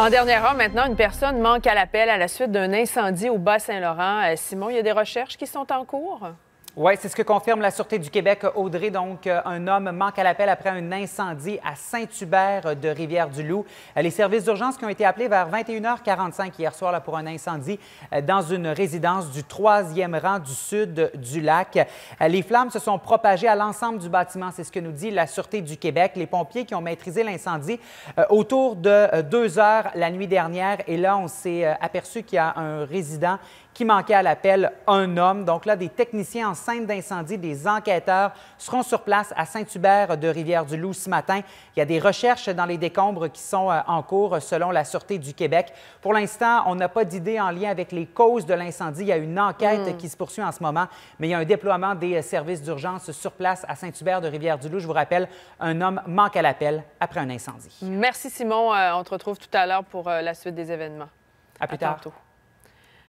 En dernière heure, maintenant, une personne manque à l'appel à la suite d'un incendie au Bas-Saint-Laurent. Simon, il y a des recherches qui sont en cours? Oui, c'est ce que confirme la Sûreté du Québec, Audrey. Donc, un homme manque à l'appel après un incendie à Saint-Hubert-de-Rivière-du-Loup. Les services d'urgence qui ont été appelés vers 21h45 hier soir là, pour un incendie dans une résidence du 3e rang du sud du lac. Les flammes se sont propagées à l'ensemble du bâtiment, c'est ce que nous dit la Sûreté du Québec. Les pompiers qui ont maîtrisé l'incendie autour de 2h la nuit dernière. Et là, on s'est aperçu qu'il y a un résident qui manquait à l'appel, un homme. Donc là, des techniciens en scène d'incendie, des enquêteurs seront sur place à Saint-Hubert-de-Rivière-du-Loup ce matin. Il y a des recherches dans les décombres qui sont en cours selon la Sûreté du Québec. Pour l'instant, on n'a pas d'idée en lien avec les causes de l'incendie. Il y a une enquête qui se poursuit en ce moment, mais il y a un déploiement des services d'urgence sur place à Saint-Hubert-de-Rivière-du-Loup. Je vous rappelle, un homme manque à l'appel après un incendie. Merci Simon. On te retrouve tout à l'heure pour la suite des événements. À plus tard. Tantôt.